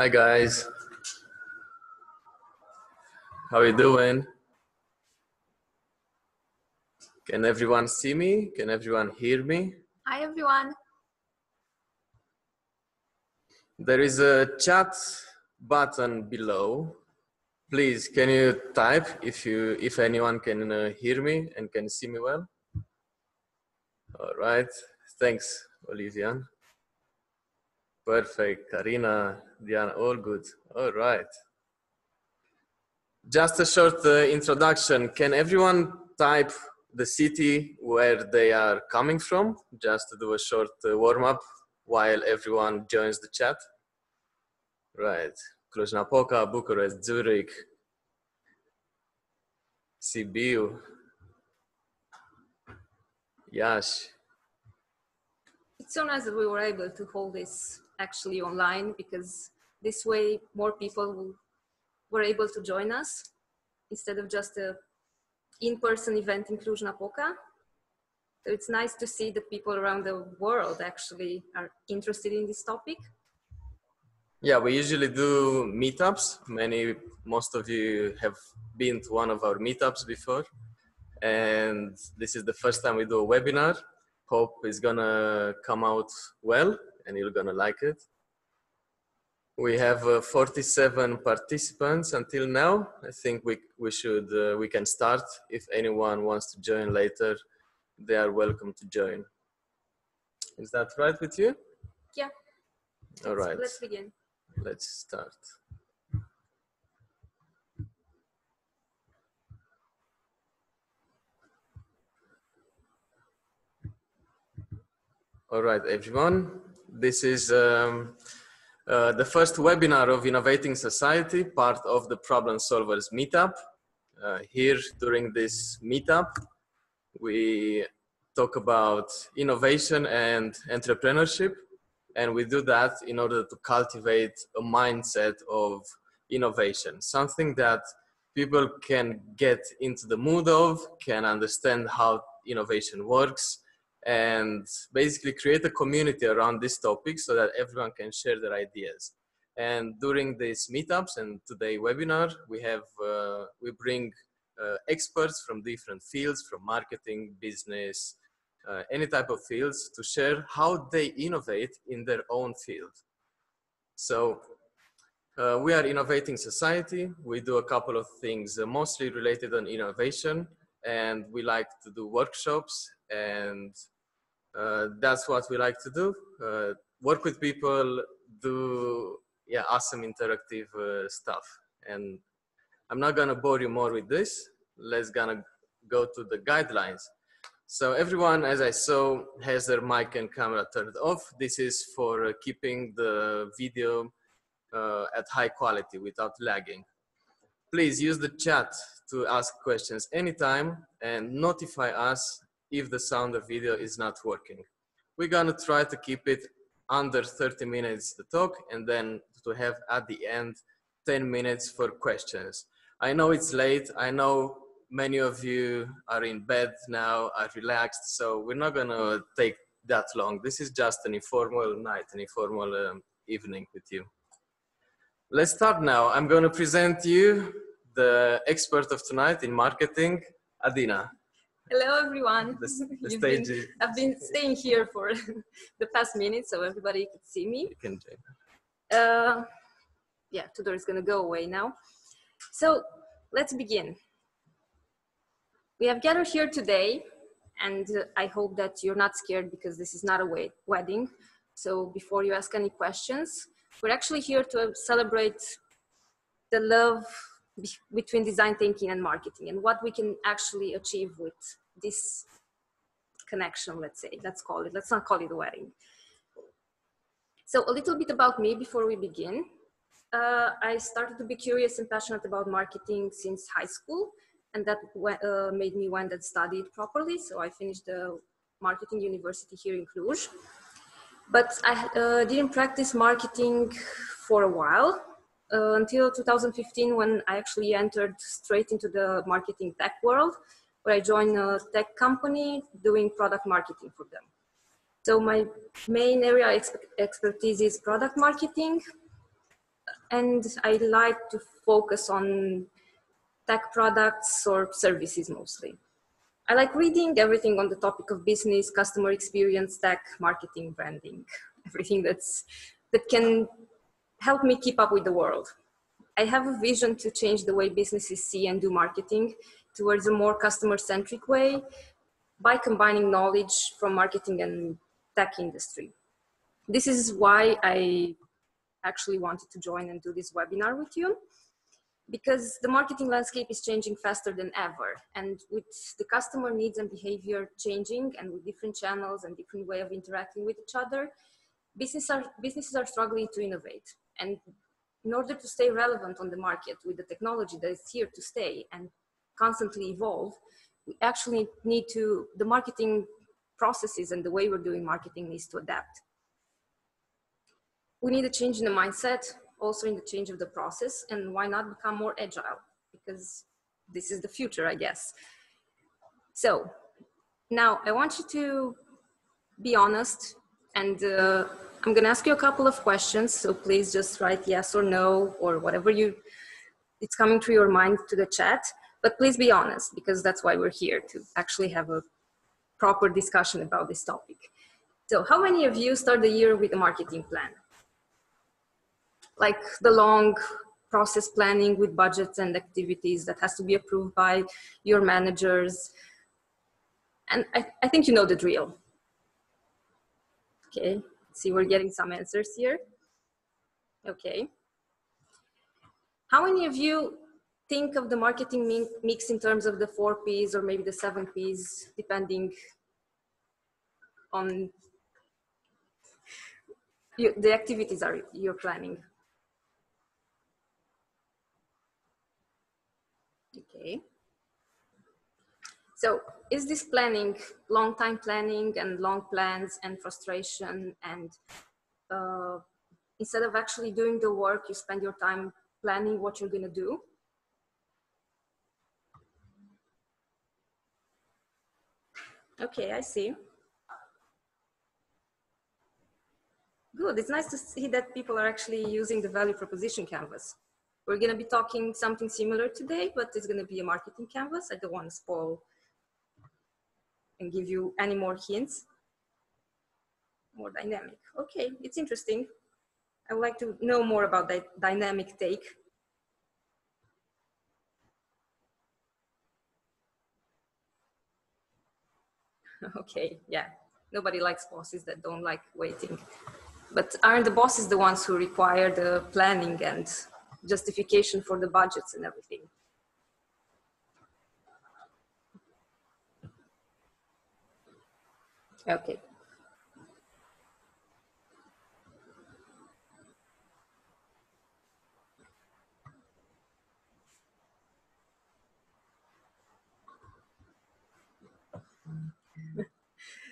Hi guys, how you doing? Can everyone see me? Can everyone hear me? Hi everyone. There is a chat button below. Please, can you type if anyone can hear me and can see me well? All right, thanks, Olivia. Perfect, Karina, Diana, all good. All right. Just a short introduction. Can everyone type the city where they are coming from? Just to do a short warm-up while everyone joins the chat. Right, Cluj-Napoca, Bucharest, Zurich, Sibiu, Iași. It's so nice that we were able to hold this actually online, because this way more people were able to join us instead of just a in-person event in Cluj-Napoca. So it's nice to see that people around the world actually are interested in this topic. Yeah, we usually do meetups. Most of you have been to one of our meetups before, and this is the first time we do a webinar. Hope it's gonna come out well and you're gonna like it. We have 47 participants until now. I think we can start. If anyone wants to join later, they are welcome to join. Is that right with you? Yeah. All right. Let's begin. Let's start. All right, everyone. This is the first webinar of Innovating Society, part of the Problem Solvers meetup. Here during this meetup, we talk about innovation and entrepreneurship, and we do that in order to cultivate a mindset of innovation, something that people can get into the mood of, can understand how innovation works, and basically create a community around this topic so that everyone can share their ideas. And during these meetups and today's webinar, we bring experts from different fields, from marketing, business, any type of fields, to share how they innovate in their own field. So we are Innovating Society. We do a couple of things, mostly related on innovation, and we like to do workshops, and that's what we like to do. Work with people, do awesome interactive stuff. And I'm not gonna bore you more with this. Let's gonna go to the guidelines. So everyone, as I saw, has their mic and camera turned off. This is for keeping the video at high quality without lagging. Please use the chat to ask questions anytime and notify us if the sound or video is not working. We're gonna try to keep it under 30 minutes to talk, and then to have at the end 10 minutes for questions. I know it's late. I know many of you are in bed now, are relaxed, so we're not gonna take that long. This is just an informal night, an informal evening with you. Let's start now. I'm gonna present you the expert of tonight in marketing, Adina. Hello everyone. I've been staying here for the past minute so everybody could see me. You can check. Yeah, Tudor is going to go away now. So let's begin. We have gathered here today, and I hope that you're not scared because this is not a wedding. So before you ask any questions, we're actually here to celebrate the love between design thinking and marketing, and what we can actually achieve with this connection, let's say. Let's not call it a wedding. So a little bit about me before we begin. I started to be curious and passionate about marketing since high school, and that made me want to study it properly. So I finished the marketing university here in Cluj, but I didn't practice marketing for a while. Until 2015, when I actually entered straight into the marketing tech world, where I joined a tech company doing product marketing for them. So my main area of expertise is product marketing. and I like to focus on tech products or services mostly. I like reading everything on the topic of business, customer experience, tech, marketing, branding, everything that can help me keep up with the world. I have a vision to change the way businesses see and do marketing towards a more customer-centric way by combining knowledge from marketing and tech industry. This is why I actually wanted to join and do this webinar with you, because the marketing landscape is changing faster than ever. And with the customer needs and behavior changing, and with different channels and different way of interacting with each other, businesses are struggling to innovate. And in order to stay relevant on the market with the technology that is here to stay and constantly evolve, we actually need to, the marketing processes and the way we're doing marketing needs to adapt. We need a change in the mindset, also in the change of the process, and why not become more agile? Because this is the future, I guess. So now I want you to be honest, and I'm gonna ask you a couple of questions. So please just write yes or no, or whatever it's coming through your mind to the chat, but please be honest, because that's why we're here, to actually have a proper discussion about this topic. So how many of you start the year with a marketing plan? Like the long process planning with budgets and activities that has to be approved by your managers. And I think you know the drill. Okay, see, we're getting some answers here. Okay. How many of you think of the marketing mix in terms of the 4 Ps or maybe the 7 Ps, depending on the activities you're planning? Okay. So is this planning, long time planning and long plans and frustration, and instead of actually doing the work, you spend your time planning what you're gonna do? Okay, I see. Good, it's nice to see that people are actually using the value proposition canvas. We're gonna be talking something similar today, but it's gonna be a marketing canvas. I don't wanna spoil and give you any more hints. More dynamic, okay, it's interesting. I would like to know more about that dynamic take. Okay, yeah, nobody likes bosses that don't like waiting. But aren't the bosses the ones who require the planning and justification for the budgets and everything? Okay.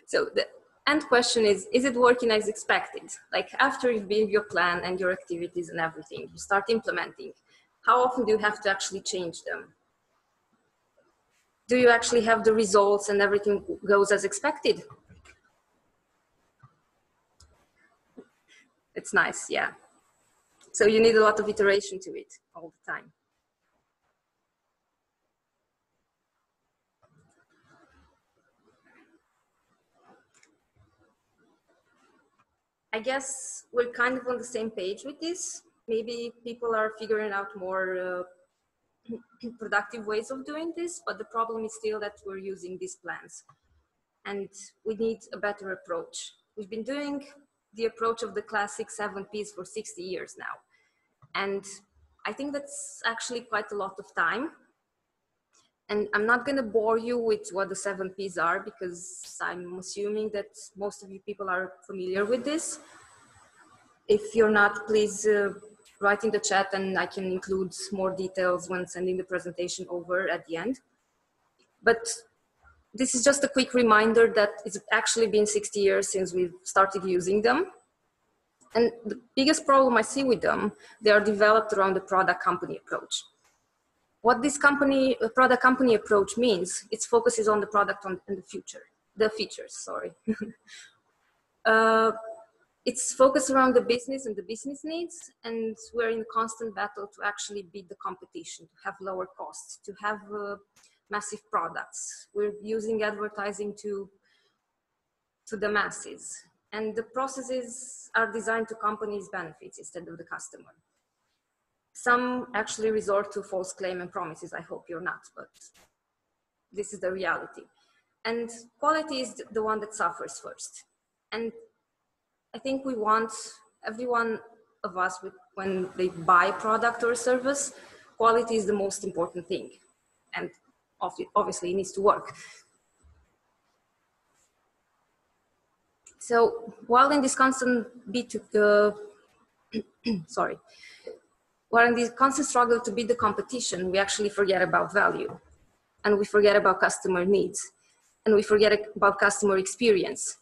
So the end question is it working as expected? Like after you've built your plan and your activities and everything, you start implementing. How often do you have to actually change them? Do you actually have the results and everything goes as expected? It's nice, yeah. So you need a lot of iteration to it all the time. I guess we're kind of on the same page with this. Maybe people are figuring out more productive ways of doing this, but the problem is still that we're using these plans and we need a better approach. We've been doing the approach of the classic 7 Ps for 60 years now. And I think that's actually quite a lot of time. And I'm not gonna bore you with what the 7 Ps are, because I'm assuming that most of you people are familiar with this. If you're not, please write in the chat and I can include more details when sending the presentation over at the end. But this is just a quick reminder that it's actually been 60 years since we've started using them. And the biggest problem I see with them, they are developed around the product company approach. What this product company approach means, it focuses on the product and the features. It's focused around the business and the business needs, and we're in a constant battle to actually beat the competition, to have lower costs, to have massive products. We're using advertising to the masses, and the processes are designed to companies' benefits instead of the customer. Some actually resort to false claim and promises. I hope you're not, but this is the reality. And quality is the one that suffers first. And I think we want every one of us, when they buy a product or a service, quality is the most important thing. And obviously it needs to work. So while in this constant while in this constant struggle to beat the competition, we actually forget about value, and we forget about customer needs, and we forget about customer experience.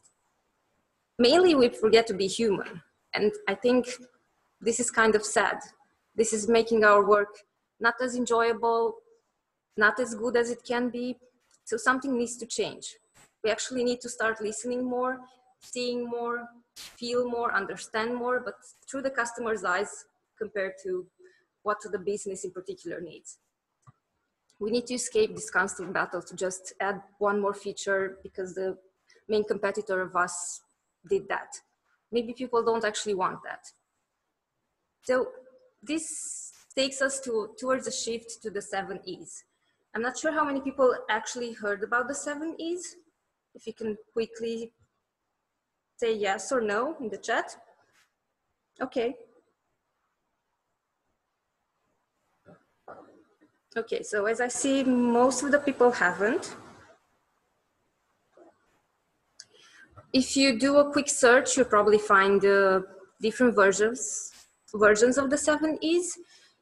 Mainly, we forget to be human, and I think this is kind of sad. This is making our work not as enjoyable, not as good as it can be, so something needs to change. We actually need to start listening more, seeing more, feel more, understand more, but through the customer's eyes compared to what the business in particular needs. We need to escape this constant battle to just add one more feature because the main competitor of us did that. Maybe people don't actually want that. So this takes us towards a shift to the 7 E's. I'm not sure how many people actually heard about the 7 E's. If you can quickly say yes or no in the chat. Okay. Okay, so as I see, most of the people haven't. If you do a quick search, you'll probably find different versions of the 7 E's.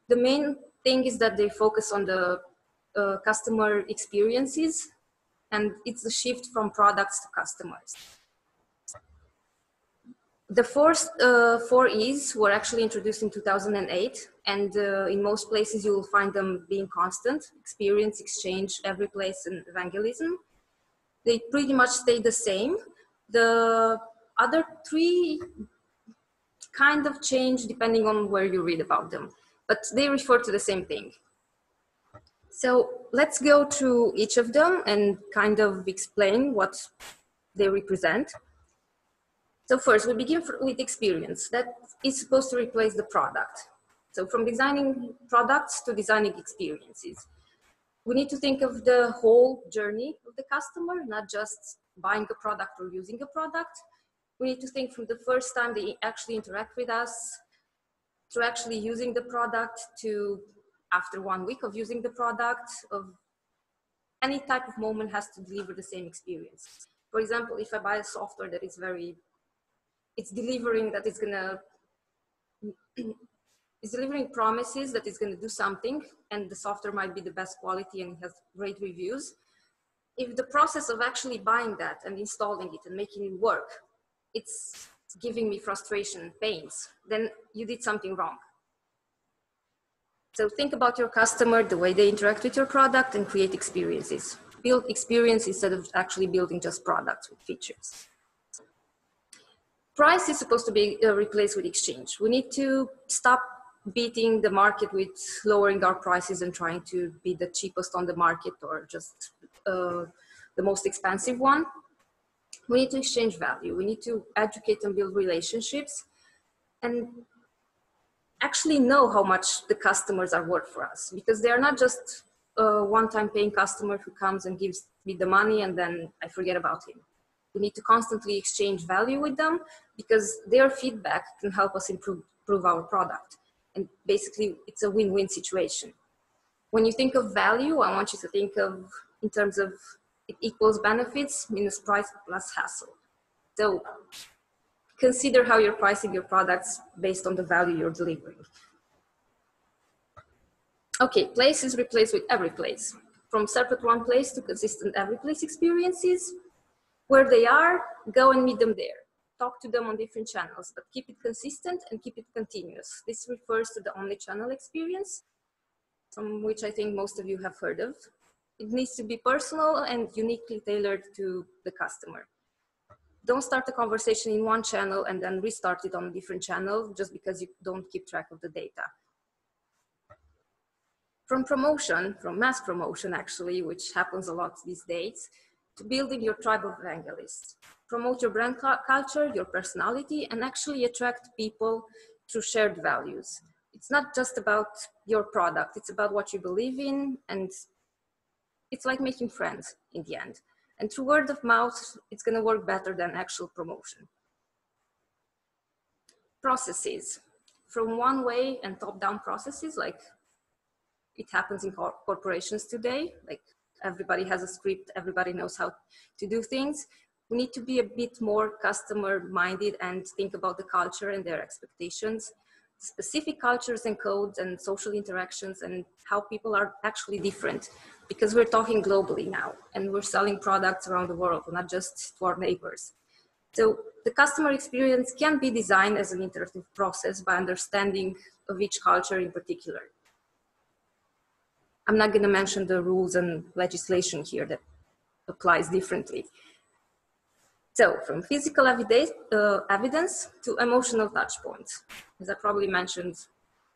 The main thing is that they focus on the customer experiences, and it's the shift from products to customers. The first 4 E's were actually introduced in 2008, and in most places you will find them being constant: experience, exchange, every place, and evangelism. They pretty much stay the same. The other three kind of change depending on where you read about them, but they refer to the same thing. So let's go through each of them and kind of explain what they represent. So first, we begin with experience. That is supposed to replace the product. So from designing products to designing experiences. We need to think of the whole journey of the customer, not just buying a product or using a product. We need to think from the first time they actually interact with us, to actually using the product, to after 1 week of using the product, of any type of moment has to deliver the same experience. For example, if I buy a software that is delivering promises that it's gonna do something, and the software might be the best quality and has great reviews. If the process of actually buying that and installing it and making it work, it's giving me frustration and pains, then you did something wrong. So think about your customer, the way they interact with your product, and create experiences. Build experience instead of actually building just products with features. Price is supposed to be replaced with exchange. We need to stop beating the market with lowering our prices and trying to be the cheapest on the market or just the most expensive one. We need to exchange value. We need to educate and build relationships, and actually know how much the customers are worth for us, because they are not just a one-time paying customer who comes and gives me the money and then I forget about him. We need to constantly exchange value with them, because their feedback can help us improve our product. And basically it's a win-win situation. When you think of value, I want you to think of in terms of it equals benefits minus price plus hassle. So consider how you're pricing your products based on the value you're delivering. Okay, place is replaced with every place. From separate one place to consistent every place experiences. Where they are, go and meet them there. Talk to them on different channels, but keep it consistent and keep it continuous. This refers to the omnichannel experience, from which I think most of you have heard of. It needs to be personal and uniquely tailored to the customer. Don't start a conversation in one channel and then restart it on a different channel just because you don't keep track of the data. From promotion, from mass promotion actually, which happens a lot these days, to building your tribe of evangelists. Promote your brand culture, your personality, and actually attract people through shared values. It's not just about your product, it's about what you believe in, and it's like making friends in the end. And through word of mouth, it's gonna work better than actual promotion. Processes. From one way and top-down processes, like it happens in corporations today, like everybody has a script, everybody knows how to do things. We need to be a bit more customer-minded and think about the culture and their expectations, specific cultures and codes and social interactions and how people are actually different, because we're talking globally now and we're selling products around the world, not just to our neighbors. So the customer experience can be designed as an iterative process by understanding of each culture in particular. I'm not going to mention the rules and legislation here that applies differently. So from physical evidence to emotional touch points, as I probably mentioned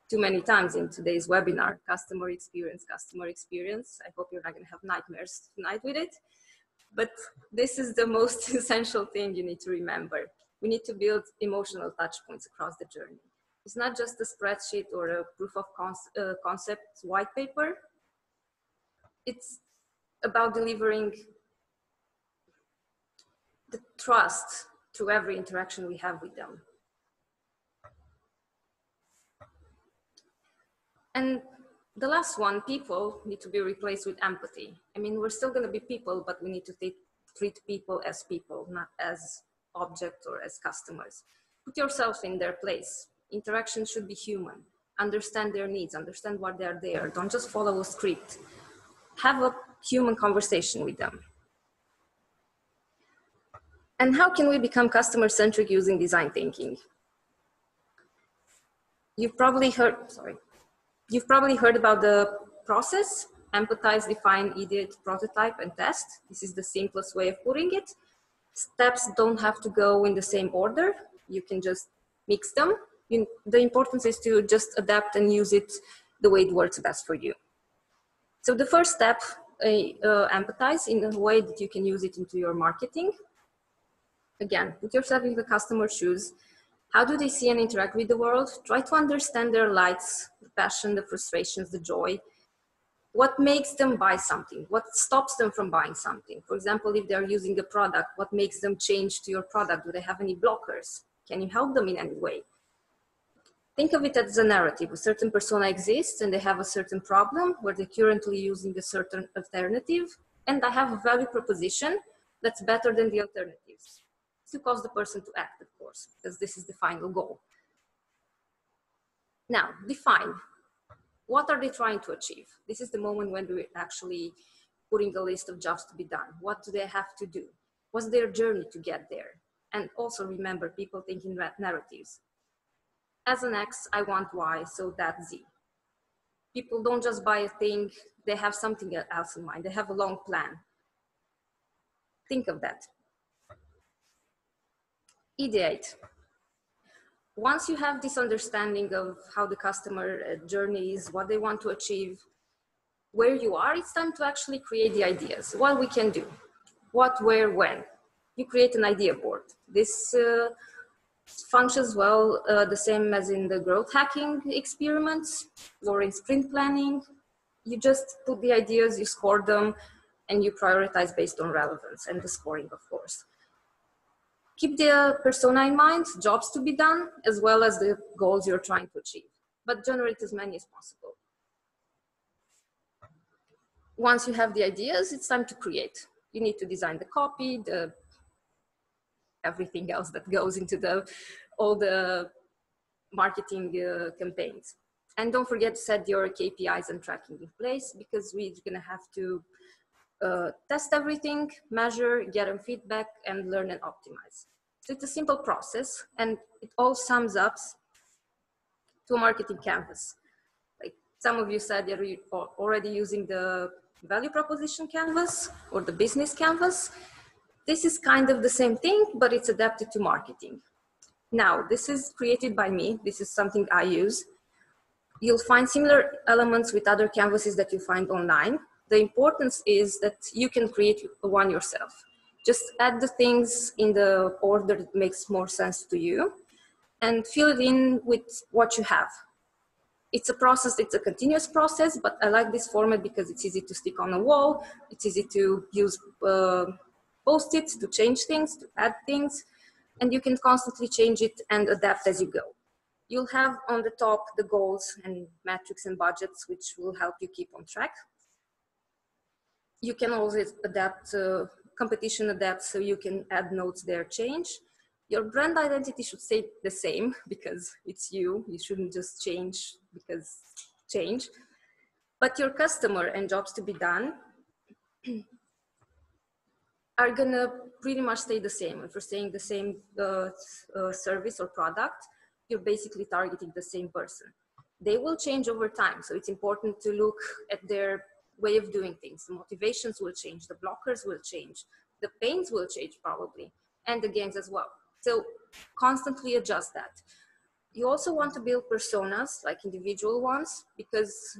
too many times in today's webinar, customer experience. I hope you're not going to have nightmares tonight with it, but this is the most essential thing you need to remember. We need to build emotional touch points across the journey. It's not just a spreadsheet or a proof of concept white paper. It's about delivering the trust through every interaction we have with them. And the last one, people need to be replaced with empathy. I mean, we're still gonna be people, but we need to treat people as people, not as objects or as customers. Put yourself in their place. Interaction should be human. Understand their needs, understand what they're there. Don't just follow a script. Have a human conversation with them. And how can we become customer-centric using design thinking? You've probably heard about the process: empathize, define, ideate, prototype, and test. This is the simplest way of putting it. Steps don't have to go in the same order. You can just mix them. The importance is to just adapt and use it the way it works best for you. So the first step, empathize in a way that you can use it into your marketing. Again, put yourself in the customer's shoes. How do they see and interact with the world? Try to understand their likes, the passion, the frustrations, the joy. What makes them buy something? What stops them from buying something? For example, if they're using a product, what makes them change to your product? Do they have any blockers? Can you help them in any way? Think of it as a narrative. A certain persona exists and they have a certain problem where they're currently using a certain alternative, and I have a value proposition that's better than the alternatives. To cause the person to act, of course, because this is the final goal. Now, define. What are they trying to achieve? This is the moment when we're actually putting a list of jobs to be done. What do they have to do? What's their journey to get there? And also remember, people think in narratives. As an X, I want Y, so that's Z. People don't just buy a thing, they have something else in mind. They have a long plan. Think of that. Ideate. Once you have this understanding of how the customer journey is, what they want to achieve, where you are, it's time to actually create the ideas. What we can do, what, where, when. You create an idea board. This functions well the same as in the growth hacking experiments or in sprint planning. You just put the ideas, you score them, and you prioritize based on relevance and the scoring, of course. Keep the persona in mind, jobs to be done, as well as the goals you're trying to achieve, but generate as many as possible. Once you have the ideas, it's time to create. You need to design the copy, the everything else that goes into all the marketing campaigns. And don't forget to set your KPIs and tracking in place, because we're gonna have to test everything, measure, get them feedback, and learn and optimize. So it's a simple process, and it all sums up to a marketing canvas. Like some of you said, you're already using the value proposition canvas or the business canvas. This is kind of the same thing, but it's adapted to marketing. Now, this is created by me. This is something I use. You'll find similar elements with other canvases that you find online. The importance is that you can create one yourself. Just add the things in the order that makes more sense to you and fill it in with what you have. It's a process, it's a continuous process, but I like this format because it's easy to stick on a wall, it's easy to use post-its to change things, to add things, and you can constantly change it and adapt as you go. You'll have on the top the goals and metrics and budgets, which will help you keep on track. You can always adapt, competition adapts, so you can add notes there, change. Your brand identity should stay the same because it's you. You shouldn't just change because change. But your customer and jobs to be done are gonna pretty much stay the same. If you're saying the same service or product, you're basically targeting the same person. They will change over time. So it's important to look at their way of doing things. The motivations will change, the blockers will change, the pains will change probably, and the games as well. So constantly adjust that. You also want to build personas, like individual ones, because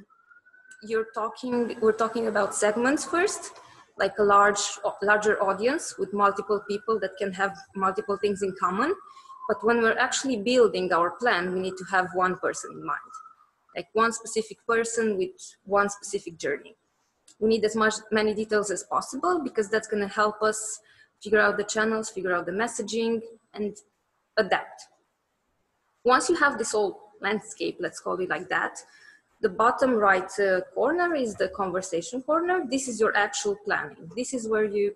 we're talking about segments first, like a larger audience with multiple people that can have multiple things in common. But when we're actually building our plan, we need to have one person in mind, like one specific person with one specific journey. We need as many details as possible because that's gonna help us figure out the channels, figure out the messaging, and adapt. Once you have this whole landscape, let's call it like that, the bottom right corner is the conversation corner. This is your actual planning. This is where you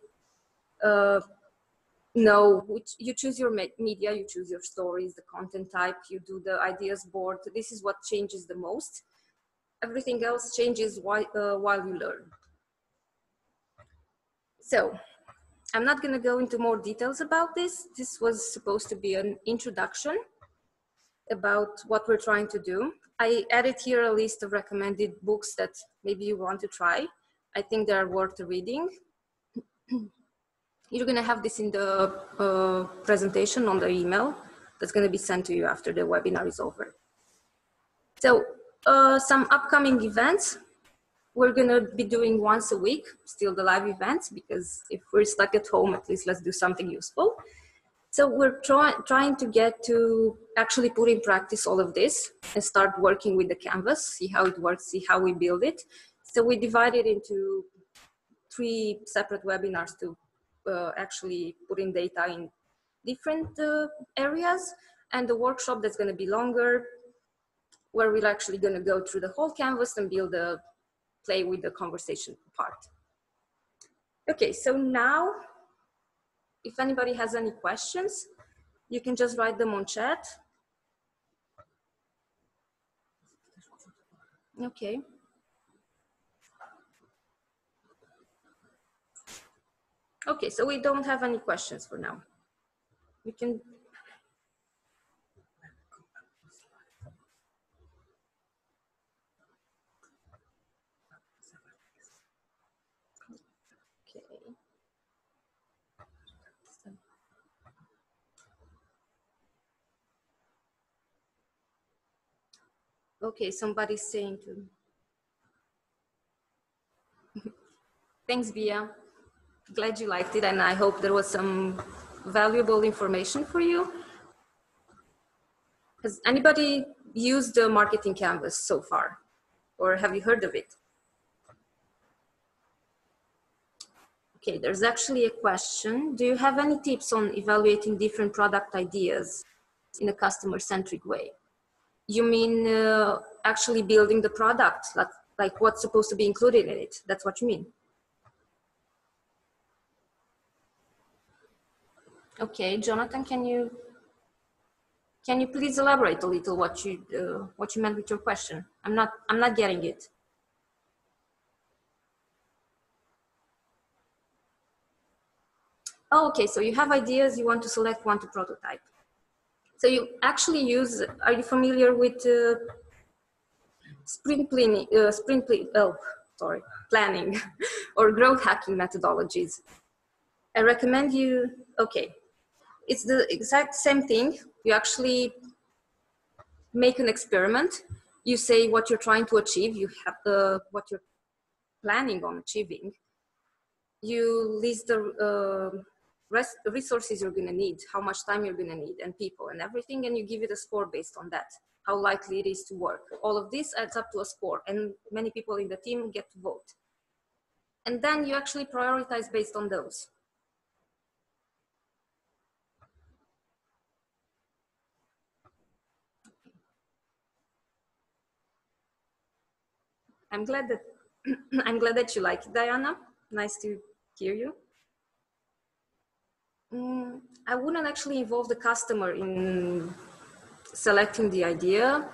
you choose your media, you choose your stories, the content type, you do the ideas board. This is what changes the most. Everything else changes while you learn. So, I'm not going to go into more details about this. This was supposed to be an introduction about what we're trying to do. I added here a list of recommended books that maybe you want to try. I think they are worth reading. You're going to have this in the presentation on the email that's going to be sent to you after the webinar is over. So some upcoming events. We're going to be doing once a week, still the live events, because if we're stuck at home, at least let's do something useful. So we're trying to get to actually put in practice all of this and start working with the canvas, see how it works, see how we build it. So we divided into 3 separate webinars to actually put in data in different areas, and the workshop that's going to be longer, where we're actually going to go through the whole canvas and build a play with the conversation part. Okay, so now, if anybody has any questions, you can just write them on chat. Okay. Okay, so we don't have any questions for now. We can. Okay, somebody's saying to Thanks, Bia. Glad you liked it, and I hope there was some valuable information for you. Has anybody used the marketing canvas so far? Or have you heard of it? Okay, there's actually a question. Do you have any tips on evaluating different product ideas in a customer-centric way? You mean actually building the product, like what's supposed to be included in it? That's what you mean. Okay, Jonathan, can you please elaborate a little what you meant with your question? I'm not getting it. Oh, okay, so you have ideas. You want to select one to prototype. So you actually use, are you familiar with sprint planning or growth hacking methodologies? I recommend you, okay, it's the exact same thing. You actually make an experiment. You say what you're trying to achieve. You have the, what you're planning on achieving. You list the resources you're going to need, how much time you're going to need, and people and everything, and you give it a score based on that, how likely it is to work. All of this adds up to a score, and many people in the team get to vote. And then you actually prioritize based on those. I'm glad that you like it, Diana. Nice to hear you. I wouldn't actually involve the customer in selecting the idea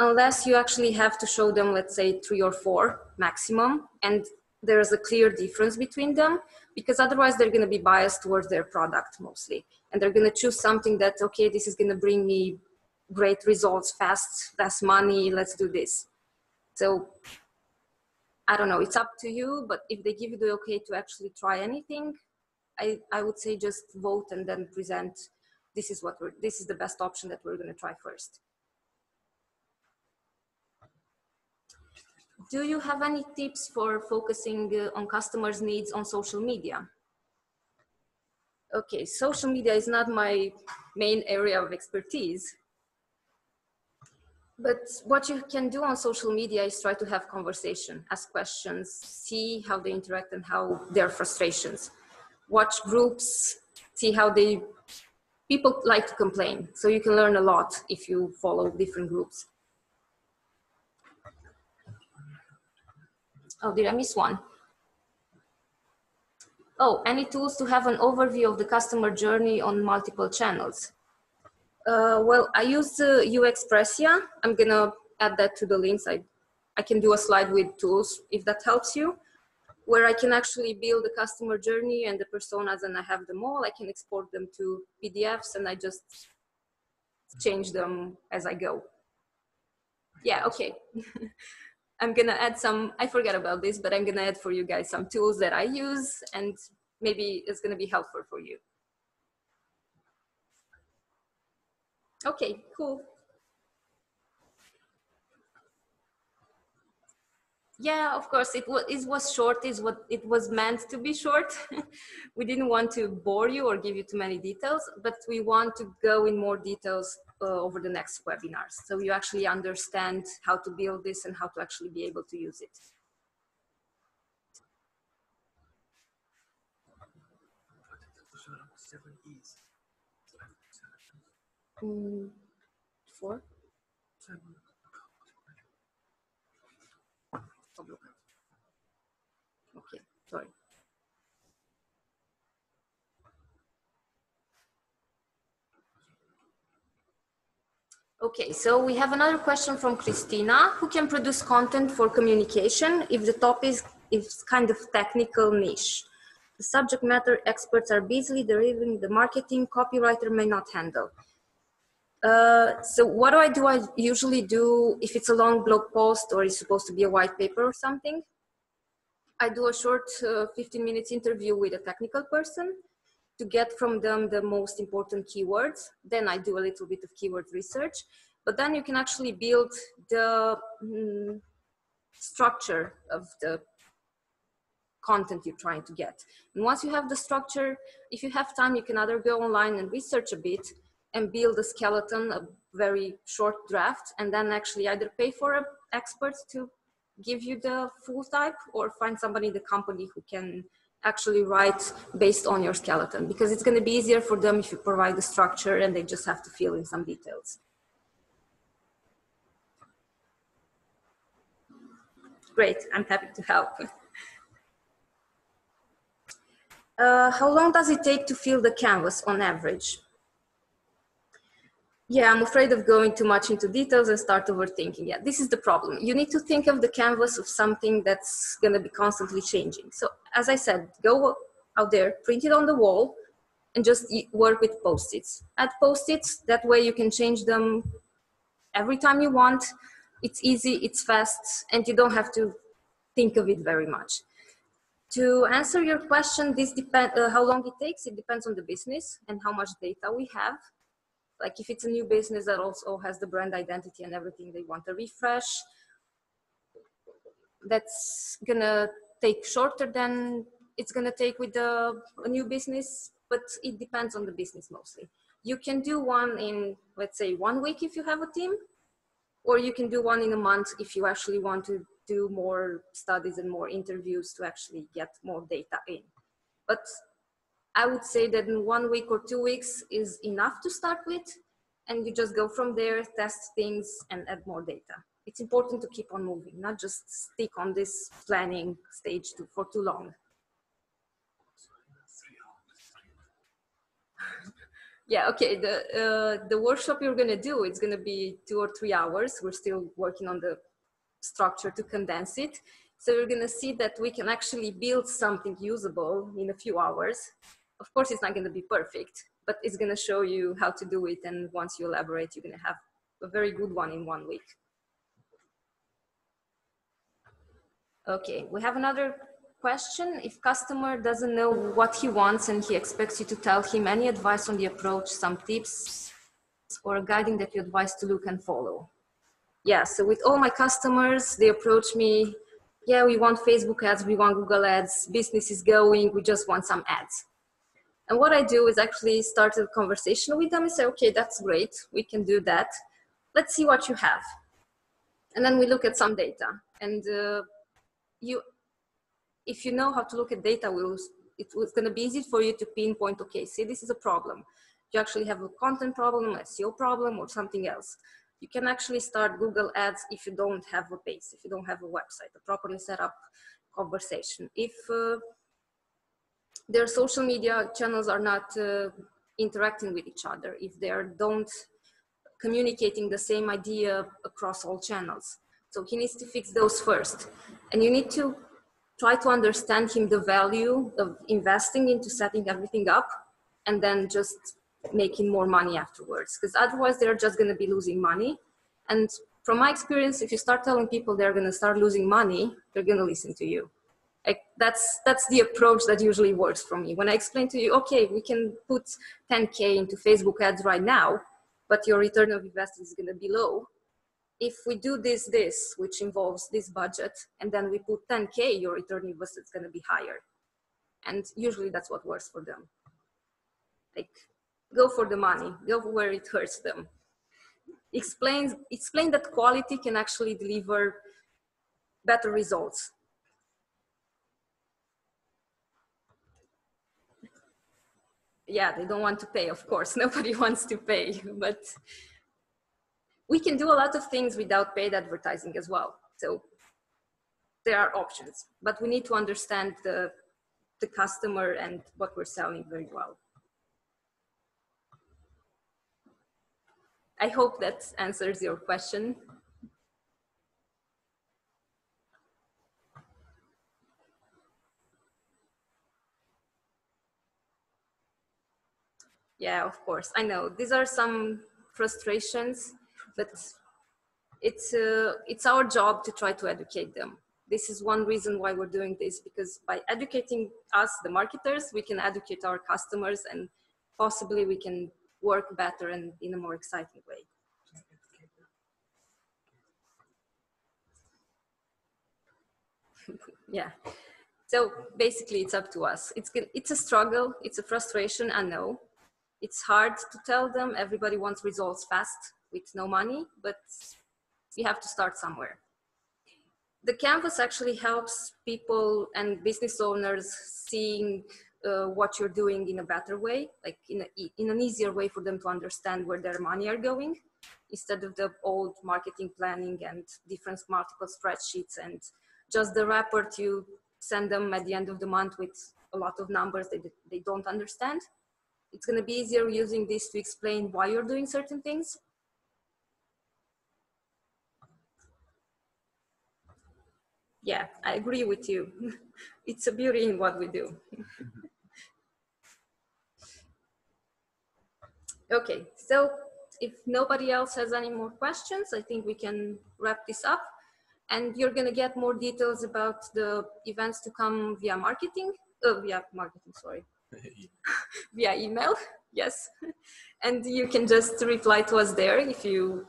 unless you actually have to show them, let's say, 3 or 4 maximum, and there's a clear difference between them, because otherwise they're going to be biased towards their product mostly, and they're going to choose something that, okay, this is going to bring me great results fast, less money, let's do this. So I don't know, it's up to you, but if they give you the okay to actually try anything, I would say just vote and then present, this is what we're, this is the best option that we're going to try first. Do you have any tips for focusing on customers' needs on social media? Okay, social media is not my main area of expertise. But what you can do on social media is try to have conversation, ask questions, see how they interact and how their frustrations. Watch groups, see how they, people like to complain. So you can learn a lot if you follow different groups. Oh, did I miss one? Oh, any tools to have an overview of the customer journey on multiple channels? Well, I use UXpressia. I'm gonna add that to the links. I can do a slide with tools if that helps you, where I can actually build the customer journey and the personas, and I have them all. I can export them to PDFs and I just change them as I go. Yeah, okay. I'm gonna add some, I forgot about this, but I'm gonna add for you guys some tools that I use, and maybe it's gonna be helpful for you. Okay, cool. Yeah, of course, it was short, is what it was meant to be short. We didn't want to bore you or give you too many details, but we want to go in more details over the next webinars, so you actually understand how to build this and how to actually be able to use it. Four. Okay, sorry. Okay, so we have another question from Christina. Who can produce content for communication if the topic is kind of technical niche? The subject matter experts are busy, they're even the marketing copywriter may not handle. So what do? I usually do, if it's a long blog post or it's supposed to be a white paper or something, I do a short 15-minute interview with a technical person to get from them the most important keywords. Then I do a little bit of keyword research, but then you can actually build the structure of the content you're trying to get. And once you have the structure, if you have time, you can either go online and research a bit and build a skeleton, a very short draft, and then actually either pay for an expert to give you the full type or find somebody in the company who can actually write based on your skeleton, because it's going to be easier for them if you provide the structure and they just have to fill in some details. Great, I'm happy to help. How long does it take to fill the canvas on average? Yeah, I'm afraid of going too much into details and start overthinking. Yeah, this is the problem. You need to think of the canvas of something that's going to be constantly changing. So as I said, go out there, print it on the wall, and just work with post-its. Add post-its, that way you can change them every time you want. It's easy, it's fast, and you don't have to think of it very much. To answer your question, this depends how long it takes. It depends on the business and how much data we have. Like if it's a new business that also has the brand identity and everything, they want a refresh. That's gonna take shorter than it's gonna take with a new business, but it depends on the business mostly. You can do one in, let's say, 1 week if you have a team, or you can do one in a month if you actually want to do more studies and more interviews to actually get more data in. But I would say that in 1 week or 2 weeks is enough to start with, and you just go from there, test things and add more data. It's important to keep on moving, not just stick on this planning stage for too long. Yeah, okay, the workshop you're gonna do, it's gonna be 2 or 3 hours. We're still working on the structure to condense it. So you're gonna see that we can actually build something usable in a few hours. Of course, it's not gonna be perfect, but it's gonna show you how to do it. And once you elaborate, you're gonna have a very good one in 1 week. Okay, we have another question. If customer doesn't know what he wants and he expects you to tell him, any advice on the approach, some tips or guiding that you advise to look and follow? Yeah, so with all my customers, they approach me, yeah, we want Facebook ads, we want Google ads, business is going, we just want some ads. And what I do is actually start a conversation with them and say, okay, that's great, we can do that. Let's see what you have. And then we look at some data. And if you know how to look at data, it's going to be easy for you to pinpoint, okay, see, this is a problem. You actually have a content problem, SEO problem, or something else. You can actually start Google ads if you don't have a base, if you don't have a website, a properly set up conversation. If their social media channels are not interacting with each other, if they don't communicating the same idea across all channels. So he needs to fix those first. And you need to try to understand him the value of investing into setting everything up and then just making more money afterwards. Because otherwise they're just gonna be losing money. And from my experience, if you start telling people they're gonna start losing money, they're gonna listen to you. Like that's the approach that usually works for me. When I explain to you, okay, we can put 10K into Facebook ads right now, but your return of investment is gonna be low. If we do this, which involves this budget, and then we put 10K, your return investment is going to be higher. And usually that's what works for them. Like, go for the money, go where it hurts them. Explain that quality can actually deliver better results. Yeah, they don't want to pay, of course. Nobody wants to pay, but we can do a lot of things without paid advertising as well. So there are options, but we need to understand the customer and what we're selling very well. I hope that answers your question. Yeah, of course, I know. These are some frustrations. But it's our job to try to educate them. This is one reason why we're doing this, because by educating us, the marketers, we can educate our customers and possibly we can work better and in a more exciting way. Yeah. So basically it's up to us. It's a struggle. It's a frustration, I know. It's hard to tell them. Everybody wants results fast. With no money, but you have to start somewhere. The canvas actually helps people and business owners seeing what you're doing in a better way, like in an easier way for them to understand where their money are going, instead of the old marketing planning and different multiple spreadsheets and just the report you send them at the end of the month with a lot of numbers that they don't understand. It's gonna be easier using this to explain why you're doing certain things. Yeah, I agree with you. It's a beauty in what we do. Okay, so if nobody else has any more questions, I think we can wrap this up. And you're going to get more details about the events to come via marketing, via email, yes. And you can just reply to us there if you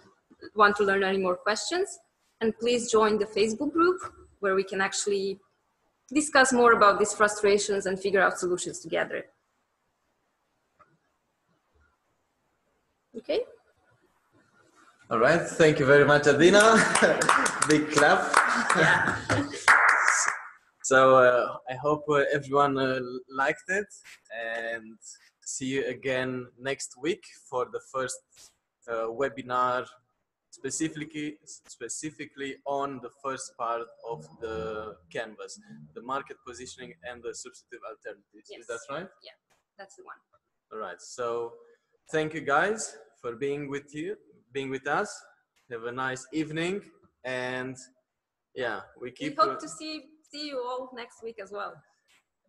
want to learn any more questions. And please join the Facebook group where we can actually discuss more about these frustrations and figure out solutions together. Okay. All right. Thank you very much, Adina. Big clap. Yeah. So I hope everyone liked it, and see you again next week for the first webinar specifically on the first part of the canvas, the market positioning and the substitutive alternatives. Yes. Is that right? Yeah, that's the one. All right. So thank you guys for being with us. Have a nice evening, and yeah, we hope to see you all next week as well.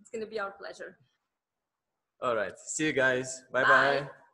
It's going to be our pleasure. All right. See you guys. Bye-bye. Bye.